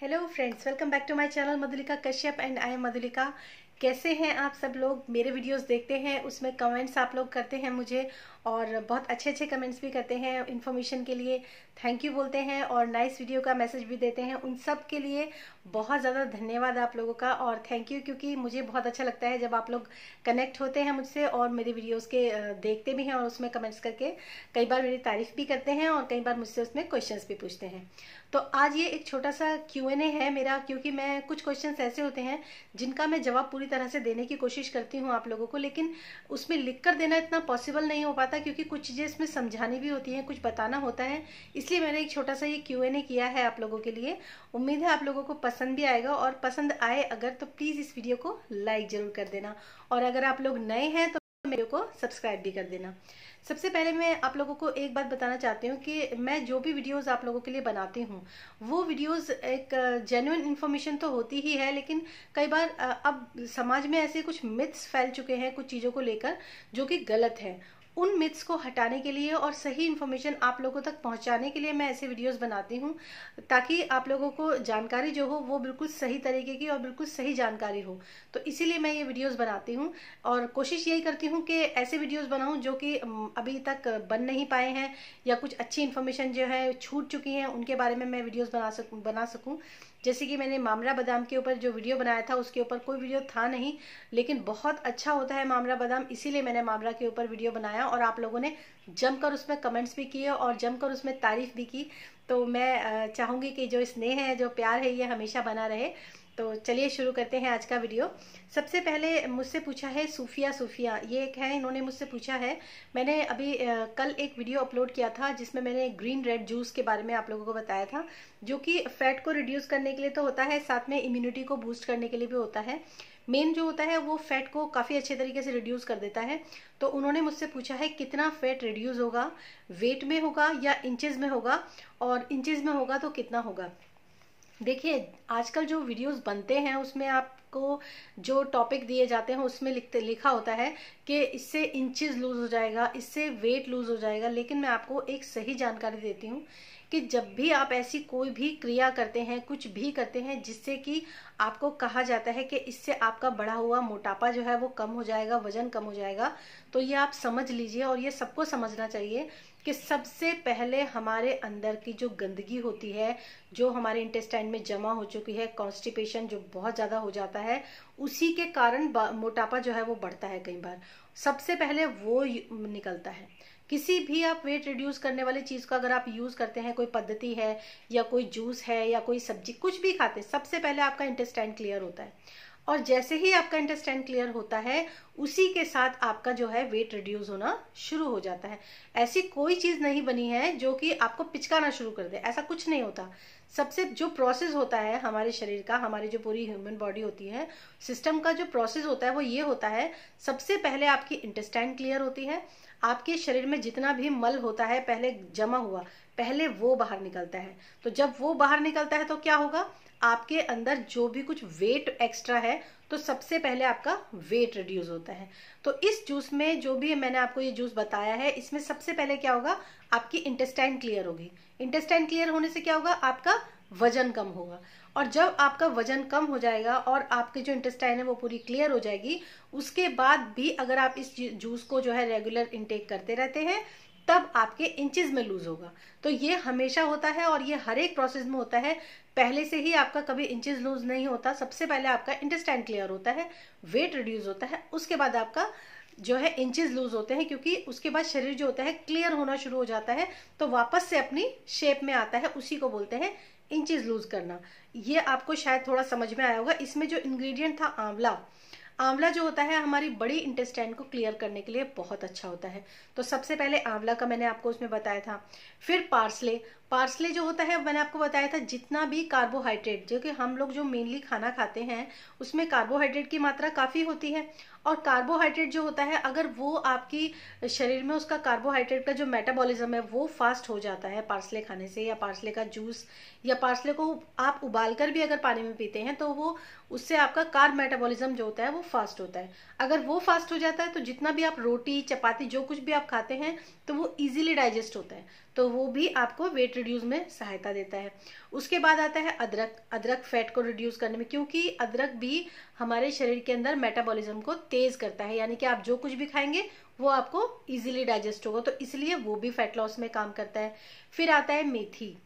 Hello friends, welcome back to my channel Madhulika Kashyap and I am Madhulika. कैसे हैं आप सब लोग? मेरे वीडियोस देखते हैं, उसमें कमेंट्स आप लोग करते हैं मुझे, और बहुत अच्छे अच्छे कमेंट्स भी करते हैं, इन्फॉर्मेशन के लिए थैंक यू बोलते हैं और नाइस वीडियो का मैसेज भी देते हैं। उन सब के लिए बहुत ज़्यादा धन्यवाद आप लोगों का और थैंक यू, क्योंकि मुझे बहुत अच्छा लगता है जब आप लोग कनेक्ट होते हैं मुझसे और मेरे वीडियोज़ के देखते भी हैं और उसमें कमेंट्स करके कई बार मेरी तारीफ़ भी करते हैं और कई बार मुझसे उसमें क्वेश्चन भी पूछते हैं। तो आज ये एक छोटा सा Q&A है मेरा, क्योंकि मैं कुछ क्वेश्चन ऐसे होते हैं जिनका मैं जवाब पूरी तरह से देने की कोशिश करती हूँ आप लोगों को, लेकिन उसमें लिख कर देना इतना पॉसिबल नहीं हो पाता क्योंकि कुछ चीज़ें इसमें समझानी भी होती हैं, कुछ बताना होता है। इसलिए मैंने एक छोटा सा ये Q&A किया है आप लोगों के लिए। उम्मीद है आप लोगों को पसंद भी आएगा और पसंद आए अगर तो प्लीज़ इस वीडियो को लाइक ज़रूर कर देना और अगर आप लोग नए हैं तो वीडियो को सब्सक्राइब भी कर देना। सबसे पहले मैं आप लोगों को एक बात बताना चाहती हूँ कि मैं जो भी वीडियोस आप लोगों के लिए बनाती हूँ वो वीडियोस एक जेन्युइन इन्फॉर्मेशन तो होती ही है, लेकिन कई बार अब समाज में ऐसे कुछ मिथ्स फैल चुके हैं कुछ चीज़ों को लेकर जो कि गलत है। उन मिथ्स को हटाने के लिए और सही इन्फॉर्मेशन आप लोगों तक पहुंचाने के लिए मैं ऐसे वीडियोस बनाती हूं, ताकि आप लोगों को जानकारी जो हो वो बिल्कुल सही तरीके की और बिल्कुल सही जानकारी हो। तो इसीलिए मैं ये वीडियोस बनाती हूं और कोशिश यही करती हूं कि ऐसे वीडियोस बनाऊं जो कि अभी तक बन नहीं पाए हैं या कुछ अच्छी इन्फॉर्मेशन जो है छूट चुकी हैं उनके बारे में मैं वीडियोज़ बना सकूँ। जैसे कि मैंने माम्रा बादाम के ऊपर जो वीडियो बनाया था उसके ऊपर कोई वीडियो था नहीं, लेकिन बहुत अच्छा होता है माम्रा बादाम, इसीलिए मैंने माम्रा के ऊपर वीडियो बनाया और आप लोगों ने जमकर उसमें कमेंट्स भी किए और जमकर उसमें तारीफ़ भी की। तो मैं चाहूँगी कि जो स्नेह है, जो प्यार है, ये हमेशा बना रहे। तो चलिए शुरू करते हैं आज का वीडियो। सबसे पहले मुझसे पूछा है सूफिया, ये एक है, इन्होंने मुझसे पूछा है। मैंने अभी कल एक वीडियो अपलोड किया था जिसमें मैंने ग्रीन रेड जूस के बारे में आप लोगों को बताया था, जो कि फैट को रिड्यूस करने के लिए तो होता है, साथ में इम्यूनिटी को बूस्ट करने के लिए भी होता है। मेन जो होता है वो फैट को काफ़ी अच्छे तरीके से रिड्यूस कर देता है। तो उन्होंने मुझसे पूछा है कितना फैट रिड्यूस होगा, वेट में होगा या इंचेस में होगा, और इंचेस में होगा तो कितना होगा। देखिए, आजकल जो वीडियोस बनते हैं उसमें आपको जो टॉपिक दिए जाते हैं उसमें लिखा होता है कि इससे इंचेस लूज़ हो जाएगा, इससे वेट लूज़ हो जाएगा, लेकिन मैं आपको एक सही जानकारी देती हूँ कि जब भी आप ऐसी कोई भी क्रिया करते हैं, कुछ भी करते हैं जिससे कि आपको कहा जाता है कि इससे आपका बढ़ा हुआ मोटापा जो है वो कम हो जाएगा, वजन कम हो जाएगा, तो ये आप समझ लीजिए और ये सबको समझना चाहिए कि सबसे पहले हमारे अंदर की जो गंदगी होती है, जो हमारे इंटेस्टाइन में जमा हो चुकी है, कॉन्स्टिपेशन जो बहुत ज़्यादा हो जाता है, उसी के कारण मोटापा जो है वो बढ़ता है। कई बार सबसे पहले वो निकलता है। किसी भी आप वेट रिड्यूस करने वाली चीज़ का अगर आप यूज़ करते हैं, कोई पद्धति है या कोई जूस है या कोई सब्जी, कुछ भी खाते हैं, सबसे पहले आपका इंटेस्टाइन क्लियर होता है और जैसे ही आपका इंटेस्टाइन क्लियर होता है उसी के साथ आपका जो है वेट रिड्यूस होना शुरू हो जाता है। ऐसी कोई चीज़ नहीं बनी है जो कि आपको पिचकाना शुरू कर दे, ऐसा कुछ नहीं होता। सबसे जो प्रोसेस होता है हमारे शरीर का, हमारी जो पूरी ह्यूमन बॉडी होती है, सिस्टम का जो प्रोसेस होता है वो ये होता है, सबसे पहले आपकी इंटेस्टाइन क्लियर होती है, आपके शरीर में जितना भी मल होता है पहले जमा हुआ, पहले वो बाहर निकलता है। तो जब वो बाहर निकलता है तो क्या होगा, आपके अंदर जो भी कुछ वेट एक्स्ट्रा है तो सबसे पहले आपका वेट रिड्यूस होता है। तो इस जूस में जो भी मैंने आपको ये जूस बताया है, इसमें सबसे पहले क्या होगा, आपकी इंटेस्टाइन क्लियर होगी। इंटेस्टाइन क्लियर होने से क्या होगा, आपका वजन कम होगा, और जब आपका वजन कम हो जाएगा और आपके जो इंटेस्टाइन है वो पूरी क्लियर हो जाएगी, उसके बाद भी अगर आप इस जूस को जो है रेगुलर इंटेक करते रहते हैं तब आपके इंचेस में लूज होगा। तो ये हमेशा होता है और ये हर एक प्रोसेस में होता है, पहले से ही आपका कभी इंचेस लूज नहीं होता। सबसे पहले आपका इंटेस्टाइन क्लियर होता है, वेट रिड्यूस होता है, उसके बाद आपका जो है इंचेस लूज होते हैं, क्योंकि उसके बाद शरीर जो होता है क्लियर होना शुरू हो जाता है, तो वापस से अपनी शेप में आता है, उसी को बोलते हैं इंचेस लूज करना। ये आपको शायद थोड़ा समझ में आया होगा। इसमें जो इंग्रेडिएंट था आंवला जो होता है हमारी बड़ी इंटेस्टाइन को क्लियर करने के लिए बहुत अच्छा होता है। तो सबसे पहले आंवला का मैंने आपको उसमें बताया था। फिर पार्सले जो होता है मैंने आपको बताया था, जितना भी कार्बोहाइड्रेट, जो कि हम लोग जो मेनली खाना खाते हैं उसमें कार्बोहाइड्रेट की मात्रा काफ़ी होती है, और कार्बोहाइड्रेट जो होता है अगर वो आपकी शरीर में उसका कार्बोहाइड्रेट का जो मेटाबॉलिज्म है वो फास्ट हो जाता है पार्सले खाने से, या पार्सले का जूस, या पार्सले को आप उबालकर भी अगर पानी में पीते हैं तो वो उससे आपका कार्ब मेटाबॉलिज्म जो होता है वो फास्ट होता है। अगर वो फास्ट हो जाता है तो जितना भी आप रोटी, चपाती, जो कुछ भी आप खाते हैं तो वो ईजिली डाइजेस्ट होता है। तो वो भी आपको वेट रिड्यूस में सहायता देता है। उसके बाद आता है अदरक। अदरक फैट को रिड्यूस करने में, क्योंकि अदरक भी हमारे शरीर के अंदर मेटाबॉलिज्म को तेज करता है, यानी कि आप जो कुछ भी खाएंगे वो आपको इजीली डाइजेस्ट होगा, तो इसलिए वो भी फैट लॉस में काम करता है। फिर आता है मेथी।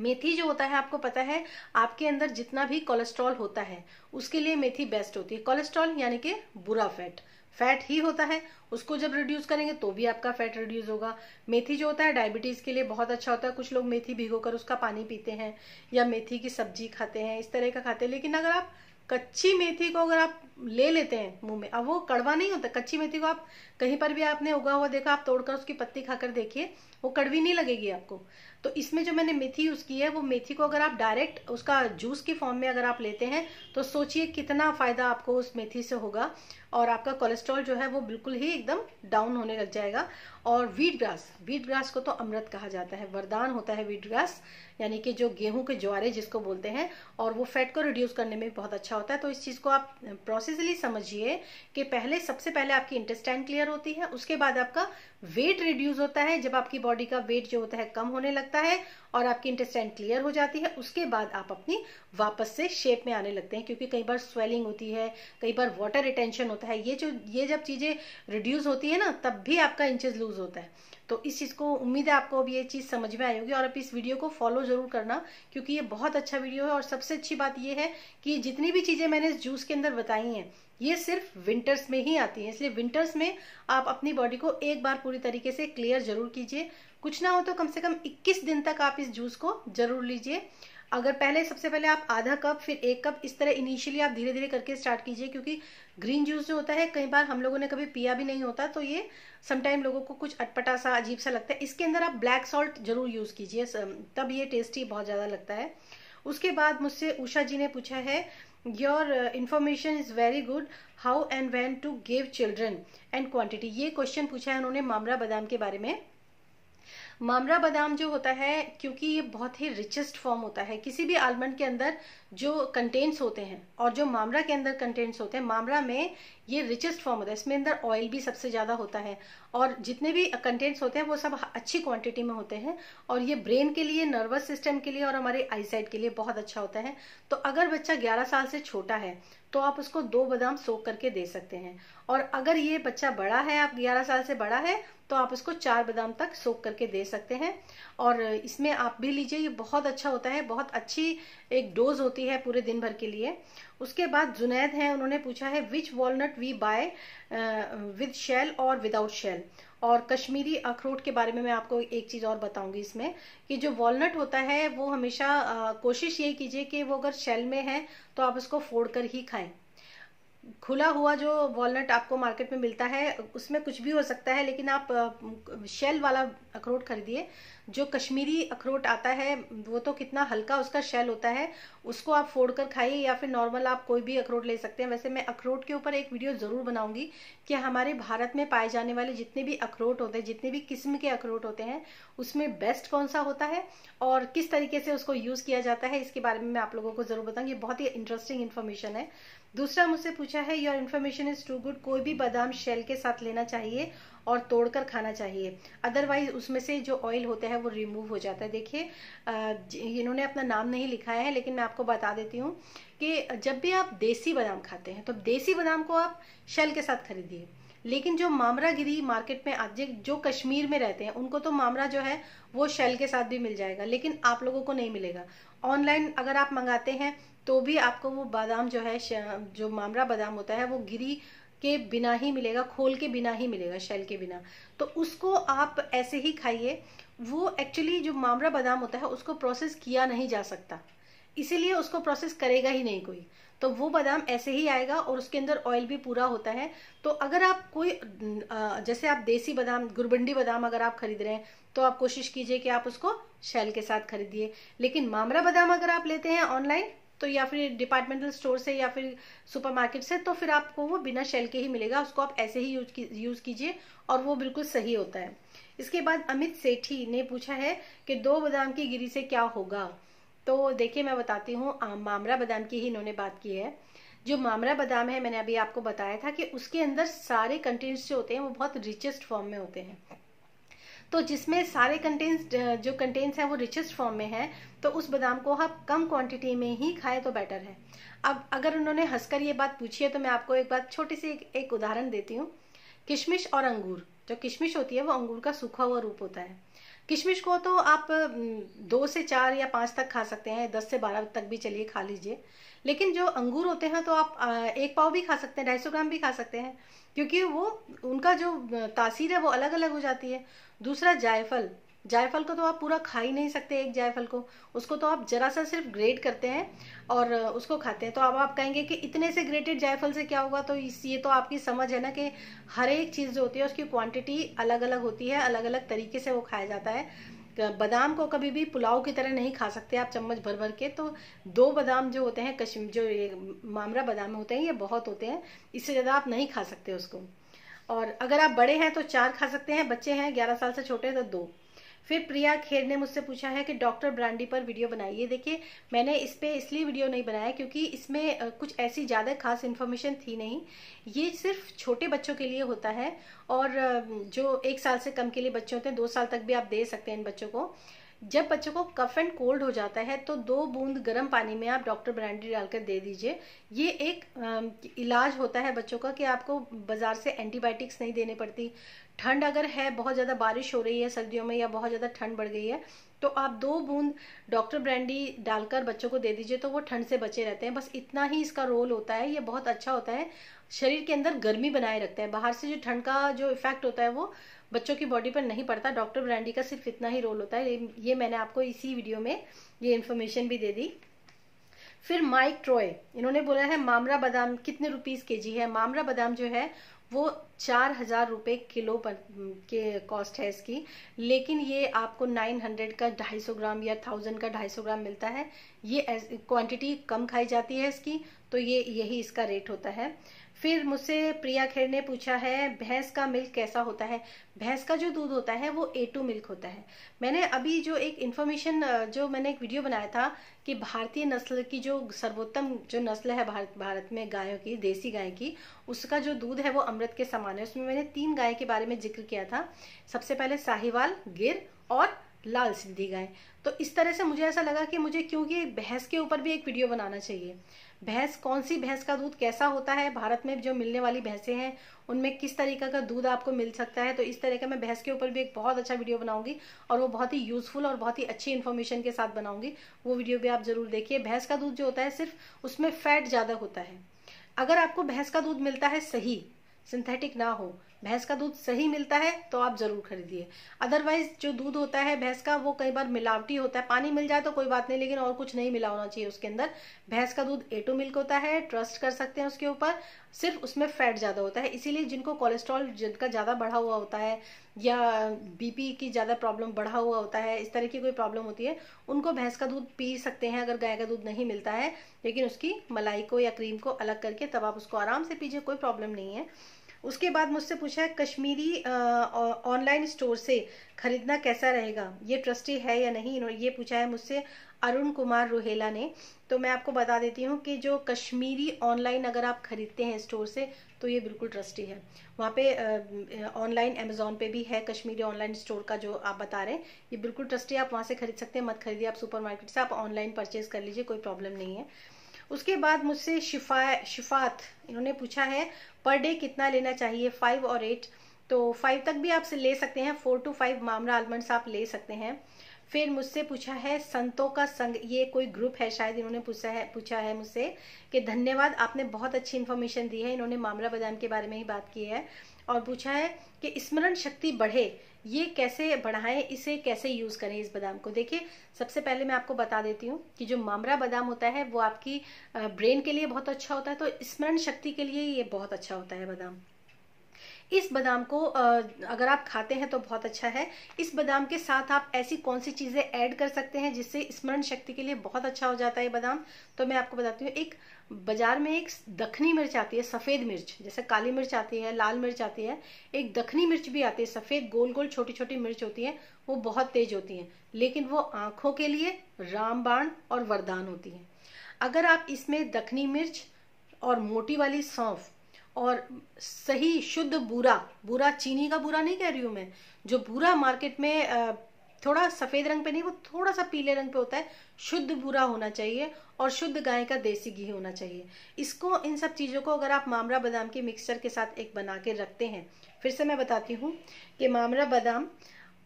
मेथी जो होता है आपको पता है आपके अंदर जितना भी कोलेस्ट्रॉल होता है उसके लिए मेथी बेस्ट होती है। कोलेस्ट्रॉल यानी कि बुरा फैट, फैट ही होता है, उसको जब रिड्यूस करेंगे तो भी आपका फैट रिड्यूस होगा। मेथी जो होता है डायबिटीज़ के लिए बहुत अच्छा होता है। कुछ लोग मेथी भिगोकर उसका पानी पीते हैं या मेथी की सब्जी खाते हैं, इस तरह का खाते हैं। लेकिन अगर आप कच्ची मेथी को अगर आप ले लेते हैं मुंह में, अब वो कड़वा नहीं होता, कच्ची मेथी को आप कहीं पर भी आपने उगा हुआ देखा, आप तोड़कर उसकी पत्ती खाकर देखिए, वो कड़वी नहीं लगेगी आपको। तो इसमें जो मैंने मेथी यूज़ की है, वो मेथी को अगर आप डायरेक्ट उसका जूस की फॉर्म में अगर आप लेते हैं तो सोचिए कितना फ़ायदा आपको उस मेथी से होगा, और आपका कोलेस्ट्रॉल जो है वो बिल्कुल ही एकदम डाउन होने लग जाएगा। और व्हीट ग्रास, व्हीट ग्रास को तो अमृत कहा जाता है, वरदान होता है व्हीट ग्रास, यानी कि जो गेहूं के ज्वारे जिसको बोलते हैं, और वो फैट को रिड्यूस करने में बहुत अच्छा होता है। तो इस चीज़ को आप प्रोसेसली समझिए कि पहले सबसे पहले आपकी इंटेस्टाइन क्लियर होती है, उसके बाद आपका वेट रिड्यूस होता है, जब आपकी बॉडी का वेट जो होता है कम होने लगता है और आपकी इंटेस्टाइन क्लियर हो जाती है, उसके बाद आप अपनी वापस से शेप में आने लगते हैं। क्योंकि कई बार स्वेलिंग होती है, कई बार वाटर रिटेंशन होता है, ये जब चीज़ें रिड्यूस होती है ना, तब भी आपका इंचेस लूज होता है। तो इस चीज़ को, उम्मीद है आपको अब ये चीज़ समझ में आई होगी, और आप इस वीडियो को फॉलो ज़रूर करना क्योंकि ये बहुत अच्छा वीडियो है। और सबसे अच्छी बात ये है कि जितनी भी चीज़ें मैंने इस जूस के अंदर बताई हैं, ये सिर्फ विंटर्स में ही आती हैं, इसलिए विंटर्स में आप अपनी बॉडी को एक बार पूरी तरीके से क्लियर ज़रूर कीजिए। कुछ ना हो तो कम से कम 21 दिन तक आप इस जूस को ज़रूर लीजिए। अगर पहले, सबसे पहले आप आधा कप, फिर 1 कप, इस तरह इनिशियली आप धीरे धीरे करके स्टार्ट कीजिए, क्योंकि ग्रीन जूस जो होता है कई बार हम लोगों ने कभी पिया भी नहीं होता, तो ये समटाइम लोगों को कुछ अटपटा सा, अजीब सा लगता है। इसके अंदर आप ब्लैक सॉल्ट ज़रूर यूज़ कीजिए, तब ये टेस्टी बहुत ज़्यादा लगता है। उसके बाद मुझसे उषा जी ने पूछा है, your information is very good, how and when to give children and quantity. ये क्वेश्चन पूछा है उन्होंने माम्रा बादाम के बारे में। माम्रा बादाम जो होता है, क्योंकि ये बहुत ही रिचेस्ट फॉर्म होता है, किसी भी आलमंड के अंदर जो कंटेंट्स होते हैं और जो माम्रा के अंदर कंटेंट्स होते हैं, माम्रा में ये रिचेस्ट फॉर्म होता है। इसमें अंदर ऑयल भी सबसे ज़्यादा होता है, और जितने भी कंटेंट्स होते हैं वो सब अच्छी क्वांटिटी में होते हैं, और ये ब्रेन के लिए, नर्वस सिस्टम के लिए और हमारे आईसाइट के लिए बहुत अच्छा होता है। तो अगर बच्चा 11 साल से छोटा है तो आप उसको 2 बादाम सोख करके दे सकते हैं, और अगर ये बच्चा बड़ा है, आप 11 साल से बड़ा है, तो आप उसको 4 बादाम तक सोख करके दे सकते हैं, और इसमें आप भी लीजिए, ये बहुत अच्छा होता है, बहुत अच्छी एक डोज होती है पूरे दिन भर के लिए। उसके बाद जुनैद हैं, उन्होंने पूछा है, which walnut we buy with shell और विदाउट शेल। और कश्मीरी अखरोट के बारे में मैं आपको एक चीज़ और बताऊंगी इसमें, कि जो वॉलनट होता है वो हमेशा कोशिश यही कीजिए कि वो अगर शेल में है तो आप उसको फोड़ कर ही खाएं। खुला हुआ जो वॉलनट आपको मार्केट में मिलता है उसमें कुछ भी हो सकता है, लेकिन आप शेल वाला अखरोट खरीदिए। जो कश्मीरी अखरोट आता है वो तो कितना हल्का उसका शेल होता है, उसको आप फोड़ कर खाइए, या फिर नॉर्मल आप कोई भी अखरोट ले सकते हैं। वैसे मैं अखरोट के ऊपर एक वीडियो ज़रूर बनाऊंगी कि हमारे भारत में पाए जाने वाले जितने भी अखरोट होते हैं, जितने भी किस्म के अखरोट होते हैं, उसमें बेस्ट कौन सा होता है और किस तरीके से उसको यूज़ किया जाता है, इसके बारे में मैं आप लोगों को ज़रूर बताऊँगी। बहुत ही इंटरेस्टिंग इन्फॉर्मेशन है। दूसरा मुझसे पूछा है, your information is too good, कोई भी बादाम शेल के साथ लेना चाहिए और तोड़कर खाना चाहिए, अदरवाइज उसमें से जो ऑयल होता है वो रिमूव हो जाता है। देखिए, इन्होंने अपना नाम नहीं लिखा है, लेकिन मैं आपको बता देती हूँ कि जब भी आप देसी बादाम खाते हैं तो देसी बादाम को आप शेल के साथ खरीदिए, लेकिन जो मामरागिरी मार्केट में आज जो कश्मीर में रहते हैं उनको तो मामरा जो है वो शेल के साथ भी मिल जाएगा, लेकिन आप लोगों को नहीं मिलेगा। ऑनलाइन अगर आप मंगाते हैं तो भी आपको वो बादाम जो है, जो मामरा बादाम होता है, वो गिरी के बिना ही मिलेगा, खोल के बिना ही मिलेगा, शेल के बिना। तो उसको आप ऐसे ही खाइए। वो एक्चुअली जो मामरा बादाम होता है उसको प्रोसेस किया नहीं जा सकता, इसीलिए उसको प्रोसेस करेगा ही नहीं कोई, तो वो बादाम ऐसे ही आएगा, और उसके अंदर ऑयल भी पूरा होता है। तो अगर आप कोई, जैसे आप देसी बादाम, गुरबंडी बादाम अगर आप खरीद रहे हैं तो आप कोशिश कीजिए कि आप उसको शेल के साथ खरीदिए, लेकिन मामरा बादाम अगर आप लेते हैं ऑनलाइन तो, या फिर डिपार्टमेंटल स्टोर से या फिर सुपरमार्केट से, तो फिर आपको वो बिना शेल के ही मिलेगा, उसको आप ऐसे ही यूज़ कीजिए और वो बिल्कुल सही होता है। इसके बाद अमित सेठी ने पूछा है कि 2 बादाम की गिरी से क्या होगा। तो देखिए, मैं बताती हूँ, मामरा बादाम की ही इन्होंने बात की है। जो मामरा बादाम है, मैंने अभी आपको बताया था कि उसके अंदर सारे कंटेंट्स जो होते हैं वो बहुत रिचेस्ट फॉर्म में होते हैं, तो जिसमें सारे कंटेंट्स हैं वो रिचेस्ट फॉर्म में हैं, तो उस बादाम को आप कम क्वांटिटी में ही खाएं तो बेटर है। अब अगर उन्होंने हंसकर ये बात पूछी है तो मैं आपको एक बात छोटी सी एक उदाहरण देती हूँ। किशमिश और अंगूर, जो किशमिश होती है वो अंगूर का सूखा हुआ रूप होता है। किशमिश को तो आप 2 से 4 या 5 तक खा सकते हैं, 10 से 12 तक भी चलिए खा लीजिए। लेकिन जो अंगूर होते हैं तो आप 1 पाव भी खा सकते हैं, 250 ग्राम भी खा सकते हैं, क्योंकि वो उनका जो तासीर है वो अलग अलग हो जाती है। दूसरा जायफल को तो आप पूरा खा ही नहीं सकते, एक जायफल को, उसको तो आप जरा सा सिर्फ ग्रेट करते हैं और उसको खाते हैं। तो अब आप कहेंगे कि इतने से ग्रेटेड जायफल से क्या होगा, तो ये तो आपकी समझ है ना कि हर एक चीज़ जो होती है उसकी क्वांटिटी अलग अलग होती है, अलग अलग तरीके से वो खाया जाता है। बादाम को कभी भी पुलाव की तरह नहीं खा सकते आप चम्मच भर भर के। तो 2 बादाम जो होते हैं जो ये माम्रा बादाम होते हैं ये बहुत होते हैं, इससे ज़्यादा आप नहीं खा सकते उसको। और अगर आप बड़े हैं तो 4 खा सकते हैं, बच्चे हैं 11 साल से छोटे तो 2। फिर प्रिया खेर ने मुझसे पूछा है कि डॉक्टर ब्रांडी पर वीडियो बनाइए। देखिए मैंने इस पर इसलिए वीडियो नहीं बनाया क्योंकि इसमें कुछ ऐसी ज़्यादा खास इन्फॉर्मेशन थी नहीं, ये सिर्फ छोटे बच्चों के लिए होता है और जो 1 साल से कम के लिए बच्चे होते हैं, 2 साल तक भी आप दे सकते हैं इन बच्चों को। जब बच्चों को कफ एंड कोल्ड हो जाता है तो 2 बूंद गर्म पानी में आप डॉक्टर ब्रांडी डालकर दे दीजिए। ये एक इलाज होता है बच्चों का कि आपको बाज़ार से एंटीबायोटिक्स नहीं देने पड़ती। ठंड अगर है, बहुत ज़्यादा बारिश हो रही है सर्दियों में या बहुत ज़्यादा ठंड बढ़ गई है, तो आप 2 बूंद डॉक्टर ब्रांडी डालकर बच्चों को दे दीजिए तो वो ठंड से बचे रहते हैं। बस इतना ही इसका रोल होता है। ये बहुत अच्छा होता है, शरीर के अंदर गर्मी बनाए रखते हैं। बाहर से जो ठंड का जो इफेक्ट होता है वो बच्चों की बॉडी पर नहीं पड़ता, डॉक्टर ब्रांडी का सिर्फ इतना ही रोल होता है। ये मैंने आपको इसी वीडियो में ये इन्फॉर्मेशन भी दे दी। फिर माइक ट्रॉय, इन्होंने बोला है माम्रा बादाम कितने रुपीस केजी है। माम्रा बादाम जो है वो 4000 रुपये किलो पर के कॉस्ट है इसकी, लेकिन ये आपको 900 का 250 ग्राम या 1000 का 250 ग्राम मिलता है। ये क्वांटिटी कम खाई जाती है इसकी, तो यही इसका रेट होता है। फिर मुझसे प्रिया खेर ने पूछा है भैंस का मिल्क कैसा होता है। भैंस का जो दूध होता है वो A2 मिल्क होता है। मैंने अभी जो एक इन्फॉर्मेशन जो मैंने एक वीडियो बनाया था कि भारतीय नस्ल की जो सर्वोत्तम जो नस्ल है भारत में गायों की, देसी गाय की, उसका जो दूध है वो अमृत के समान है। उसमें मैंने 3 गाय के बारे में जिक्र किया था, सबसे पहले साहिवाल, गिर और लाल सिंधी गाय। तो इस तरह से मुझे ऐसा लगा कि मुझे क्योंकि भैंस के ऊपर भी एक वीडियो बनाना चाहिए। भैंस, कौन सी भैंस का दूध कैसा होता है, भारत में जो मिलने वाली भैंसें हैं उनमें किस तरीका का दूध आपको मिल सकता है। तो इस तरह का मैं भैंस के ऊपर भी एक बहुत अच्छा वीडियो बनाऊंगी और वो बहुत ही यूजफुल और बहुत ही अच्छी इन्फॉर्मेशन के साथ बनाऊंगी। वो वीडियो भी आप जरूर देखिए। भैंस का दूध जो होता है सिर्फ उसमें फैट ज़्यादा होता है। अगर आपको भैंस का दूध मिलता है सही, सिंथेटिक ना हो, भैंस का दूध सही मिलता है तो आप ज़रूर खरीदिए। अदरवाइज जो दूध होता है भैंस का वो कई बार मिलावटी होता है। पानी मिल जाए तो कोई बात नहीं, लेकिन और कुछ नहीं मिला होना चाहिए उसके अंदर। भैंस का दूध A2 मिल्क होता है, ट्रस्ट कर सकते हैं उसके ऊपर, सिर्फ उसमें फैट ज़्यादा होता है। इसीलिए जिनको कोलेस्ट्रॉल, जिनका ज़्यादा बढ़ा हुआ होता है या BP की ज़्यादा प्रॉब्लम बढ़ा हुआ होता है, इस तरह की कोई प्रॉब्लम होती है, उनको भैंस का दूध पी सकते हैं अगर गाय का दूध नहीं मिलता है। लेकिन उसकी मलाई को या क्रीम को अलग करके तब आप उसको आराम से पीजिए, कोई प्रॉब्लम नहीं है। उसके बाद मुझसे पूछा है कश्मीरी ऑनलाइन स्टोर से ख़रीदना कैसा रहेगा, ये ट्रस्टी है या नहीं, ये पूछा है मुझसे अरुण कुमार रोहेला ने। तो मैं आपको बता देती हूँ कि जो कश्मीरी ऑनलाइन अगर आप ख़रीदते हैं स्टोर से तो ये बिल्कुल ट्रस्टी है। वहाँ पे ऑनलाइन अमेज़ॉन पे भी है कश्मीरी ऑनलाइन स्टोर का जो आप बता रहे हैं, ये बिल्कुल ट्रस्टी है, आप वहाँ से ख़रीद सकते हैं। मत खरीदिए आप सुपरमार्केट से, आप ऑनलाइन परचेज़ कर लीजिए, कोई प्रॉब्लम नहीं है। उसके बाद मुझसे शिफात, इन्होंने पूछा है पर डे कितना लेना चाहिए, 5 और 8। तो 5 तक भी आप से ले सकते हैं, 4 to 5 माम्रा आलमंड्स आप ले सकते हैं। फिर मुझसे पूछा है संतों का संग, ये कोई ग्रुप है शायद, इन्होंने पूछा है मुझसे कि धन्यवाद, आपने बहुत अच्छी इन्फॉर्मेशन दी है। इन्होंने माम्रा बादाम के बारे में ही बात की है और पूछा है कि स्मरण शक्ति बढ़े, ये कैसे बढ़ाएं, इसे कैसे यूज़ करें इस बादाम को। देखिए सबसे पहले मैं आपको बता देती हूँ कि जो माम्रा बादाम होता है वो आपकी ब्रेन के लिए बहुत अच्छा होता है, तो स्मरण शक्ति के लिए ये बहुत अच्छा होता है बादाम। इस बादाम को अगर आप खाते हैं तो बहुत अच्छा है। इस बादाम के साथ आप ऐसी कौन सी चीज़ें ऐड कर सकते हैं जिससे स्मरण शक्ति के लिए बहुत अच्छा हो जाता है बादाम। तो मैं आपको बताती हूँ, एक बाज़ार में एक दखनी मिर्च आती है, सफ़ेद मिर्च, जैसे काली मिर्च आती है, लाल मिर्च आती है, एक दखनी मिर्च भी आती है सफ़ेद, गोल गोल छोटी छोटी मिर्च होती है, वो बहुत तेज़ होती हैं, लेकिन वो आँखों के लिए रामबाण और वरदान होती हैं। अगर आप इसमें दखनी मिर्च और मोटी वाली सौंफ और सही शुद्ध बूरा चीनी का बूरा नहीं कह रही हूँ मैं, जो बूरा मार्केट में थोड़ा सफ़ेद रंग पे नहीं, वो थोड़ा सा पीले रंग पे होता है, शुद्ध बूरा होना चाहिए और शुद्ध गाय का देसी घी होना चाहिए। इसको, इन सब चीज़ों को अगर आप माम्रा बादाम के मिक्सचर के साथ एक बना के रखते हैं, फिर से मैं बताती हूँ कि माम्रा बादाम,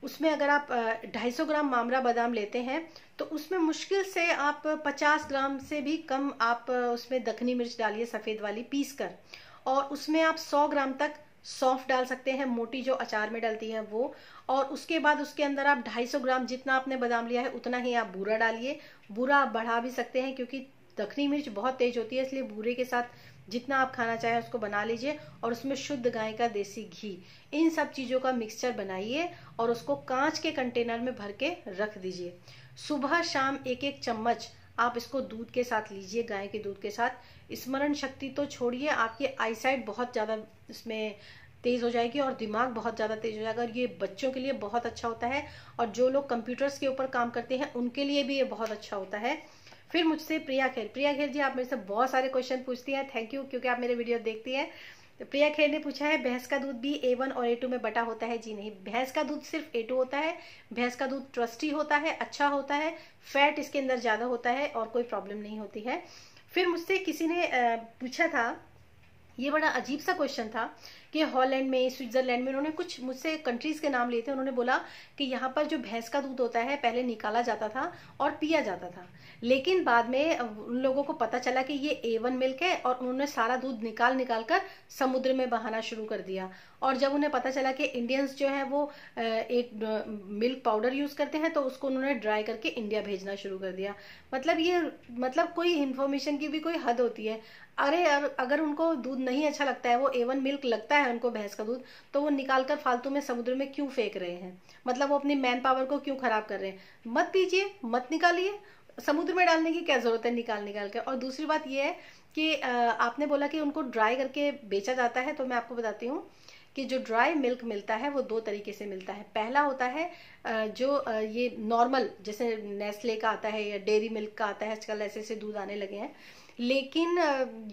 उसमें अगर आप 250 ग्राम माम्रा बादाम लेते हैं तो उसमें मुश्किल से आप 50 ग्राम से भी कम आप उसमें दखनी मिर्च डालिए सफ़ेद वाली पीस कर, और उसमें आप 100 ग्राम तक सौंफ डाल सकते हैं, मोटी जो अचार में डलती है वो। और उसके बाद उसके अंदर आप 250 ग्राम जितना आपने बादाम लिया है उतना ही आप बूरा डालिए। बूरा आप बढ़ा भी सकते हैं क्योंकि दखनी मिर्च बहुत तेज होती है, इसलिए बूरे के साथ जितना आप खाना चाहें उसको बना लीजिए, और उसमें शुद्ध गाय का देसी घी, इन सब चीज़ों का मिक्सचर बनाइए और उसको कांच के कंटेनर में भर के रख दीजिए। सुबह शाम एक एक चम्मच आप इसको दूध के साथ लीजिए, गाय के दूध के साथ। स्मरण शक्ति तो छोड़िए, आपकी आईसाइट बहुत ज़्यादा इसमें तेज़ हो जाएगी और दिमाग बहुत ज़्यादा तेज़ हो जाएगा, और ये बच्चों के लिए बहुत अच्छा होता है, और जो लोग कंप्यूटर्स के ऊपर काम करते हैं उनके लिए भी ये बहुत अच्छा होता है। फिर मुझसे प्रिया खेर जी, आप मेरे से बहुत सारे क्वेश्चन पूछती हैं, थैंक यू, क्योंकि आप मेरे वीडियो देखती हैं। तो प्रिया खेर ने पूछा है, भैंस का दूध भी A1 और A2 में बटा होता है? जी नहीं, भैंस का दूध सिर्फ A2 होता है। भैंस का दूध ट्रस्टी होता है, अच्छा होता है, फैट इसके अंदर ज़्यादा होता है और कोई प्रॉब्लम नहीं होती है। फिर मुझसे किसी ने पूछा था, ये बड़ा अजीब सा क्वेश्चन था, कि हॉलैंड में, स्विट्ज़रलैंड में, उन्होंने कुछ मुझसे कंट्रीज़ के नाम लिए थे। उन्होंने बोला कि यहाँ पर जो भैंस का दूध होता है पहले निकाला जाता था और पिया जाता था, लेकिन बाद में उन लोगों को पता चला कि ये A1 मिल्क है, और उन्होंने सारा दूध निकाल कर समुद्र में बहाना शुरू कर दिया। और जब उन्हें पता चला कि इंडियंस जो है वो एक मिल्क पाउडर यूज़ करते हैं, तो उसको उन्होंने ड्राई करके इंडिया भेजना शुरू कर दिया। मतलब ये, मतलब कोई इन्फॉर्मेशन की भी कोई हद होती है। अरे अगर उनको दूध नहीं अच्छा लगता है, वो A1 मिल्क लगता है उनको भैंस का दूध, तो वो निकाल कर फालतू में समुद्र में क्यों फेंक रहे हैं? मतलब वो अपनी मैन पावर को क्यों खराब कर रहे हैं? मत पीजिए, मत निकालिए, समुद्र में डालने की क्या ज़रूरत है निकाल के। और दूसरी बात ये है कि आपने बोला कि उनको ड्राई करके बेचा जाता है, तो मैं आपको बताती हूँ कि जो ड्राई मिल्क मिलता है वो दो तरीके से मिलता है। पहला होता है जो ये नॉर्मल, जैसे नेस्ले का आता है या डेयरी मिल्क का आता है, आजकल ऐसे ऐसे दूध आने लगे हैं, लेकिन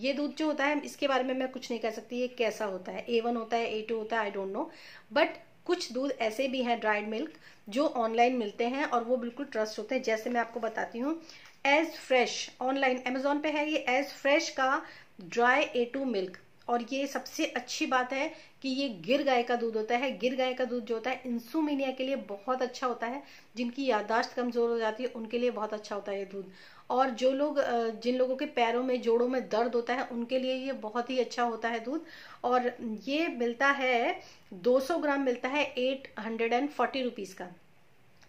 ये दूध जो होता है इसके बारे में मैं कुछ नहीं कह सकती ये कैसा होता है, A1 होता है A2 होता है, आई डोंट नो। बट कुछ दूध ऐसे भी हैं ड्राइड मिल्क जो ऑनलाइन मिलते हैं, और वो बिल्कुल ट्रस्ट होते हैं। जैसे मैं आपको बताती हूँ, एज फ्रेश, ऑनलाइन अमेजोन पे है ये, एज फ्रेश का ड्राई A2 मिल्क, और ये सबसे अच्छी बात है कि ये गिर गाय का दूध होता है। गिर गाय का दूध जो होता है इंसुमिनिया के लिए बहुत अच्छा होता है, जिनकी याददाश्त कमज़ोर हो जाती है उनके लिए बहुत अच्छा होता है ये दूध। और जो लोग, जिन लोगों के पैरों में, जोड़ों में दर्द होता है, उनके लिए ये बहुत ही अच्छा होता है दूध। और ये मिलता है 200 ग्राम मिलता है 840 रुपीज़ का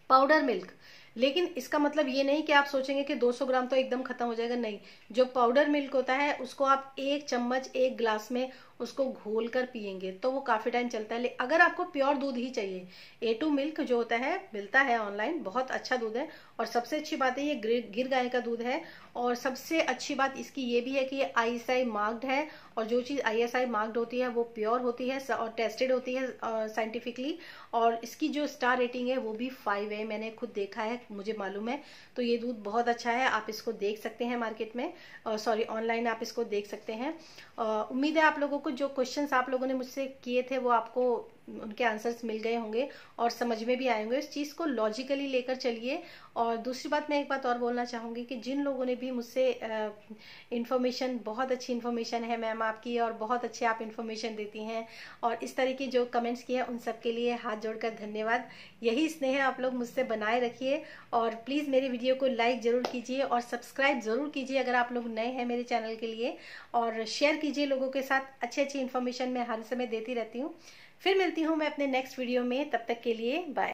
पाउडर मिल्क। लेकिन इसका मतलब ये नहीं कि आप सोचेंगे कि 200 ग्राम तो एकदम ख़त्म हो जाएगा, नहीं। जो पाउडर मिल्क होता है उसको आप एक चम्मच एक ग्लास में उसको घोल कर पियेंगे तो वो काफ़ी टाइम चलता है। लेकिन अगर आपको प्योर दूध ही चाहिए, A2 मिल्क जो होता है मिलता है ऑनलाइन, बहुत अच्छा दूध है। और सबसे अच्छी बात है ये गिर गाय का दूध है, और सबसे अच्छी बात इसकी ये भी है कि ये ISI मार्क्ड है, और जो चीज़ ISI मार्क्ड होती है वो प्योर होती है और टेस्टेड होती है साइंटिफिकली। और इसकी जो स्टार रेटिंग है वो भी 5 है, मैंने खुद देखा है, मुझे मालूम है। तो ये दूध बहुत अच्छा है, आप इसको देख सकते हैं मार्केट में, सॉरी ऑनलाइन आप इसको देख सकते हैं। उम्मीद है आप लोगों को जो क्वेश्चंस आप लोगों ने मुझसे किए थे वो आपको, उनके आंसर्स मिल गए होंगे और समझ में भी आए होंगे। इस चीज़ को लॉजिकली लेकर चलिए। और दूसरी बात, मैं एक बात और बोलना चाहूँगी कि जिन लोगों ने भी मुझसे इन्फॉर्मेशन, बहुत अच्छी इन्फॉर्मेशन है मैम आपकी, और बहुत अच्छे आप इन्फॉर्मेशन देती हैं, और इस तरह के जो कमेंट्स किए हैं उन सब के लिए हाथ जोड़कर धन्यवाद। यही स्नेह आप लोग मुझसे बनाए रखिए, और प्लीज़ मेरे वीडियो को लाइक ज़रूर कीजिए और सब्सक्राइब ज़रूर कीजिए अगर आप लोग नए हैं मेरे चैनल के लिए, और शेयर कीजिए लोगों के साथ। अच्छी अच्छी इन्फॉर्मेशन मैं हर समय देती रहती हूँ। फिर मिलती हूँ मैं अपने नेक्स्ट वीडियो में, तब तक के लिए बाय।